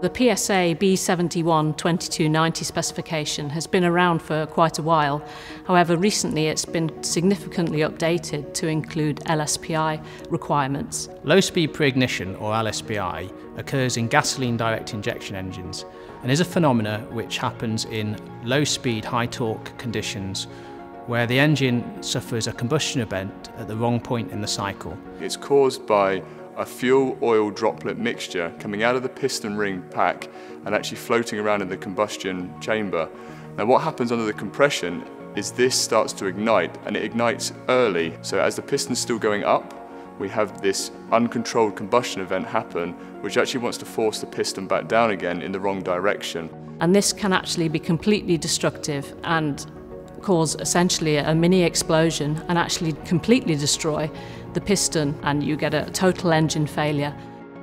The PSA B71 2290 specification has been around for quite a while. However, recently it's been significantly updated to include LSPI requirements. Low-speed pre-ignition, or LSPI, occurs in gasoline direct injection engines and is a phenomena which happens in low-speed, high-torque conditions where the engine suffers a combustion event at the wrong point in the cycle. It's caused by a fuel-oil droplet mixture coming out of the piston ring pack and actually floating around in the combustion chamber. Now what happens under the compression is this starts to ignite, and it ignites early. So as the piston's still going up, we have this uncontrolled combustion event happen, which actually wants to force the piston back down again in the wrong direction. And this can actually be completely destructive and cause essentially a mini explosion and actually completely destroy the piston, and you get a total engine failure.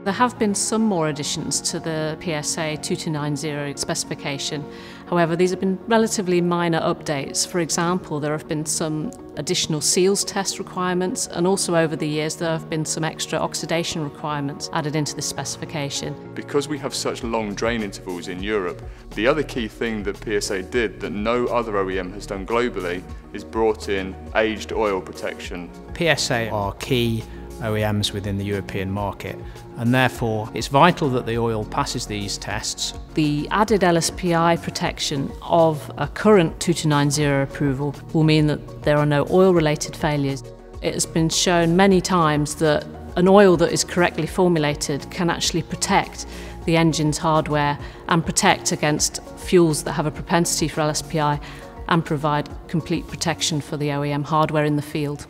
There have been some more additions to the PSA 2290 specification. However, these have been relatively minor updates. For example, there have been some additional seals test requirements, and also over the years there have been some extra oxidation requirements added into the specification. Because we have such long drain intervals in Europe, the other key thing that PSA did that no other OEM has done globally is brought in aged oil protection. PSA are key OEMs within the European market, and therefore it's vital that the oil passes these tests. The added LSPI protection of a current 2290 approval will mean that there are no oil-related failures. It has been shown many times that an oil that is correctly formulated can actually protect the engine's hardware and protect against fuels that have a propensity for LSPI and provide complete protection for the OEM hardware in the field.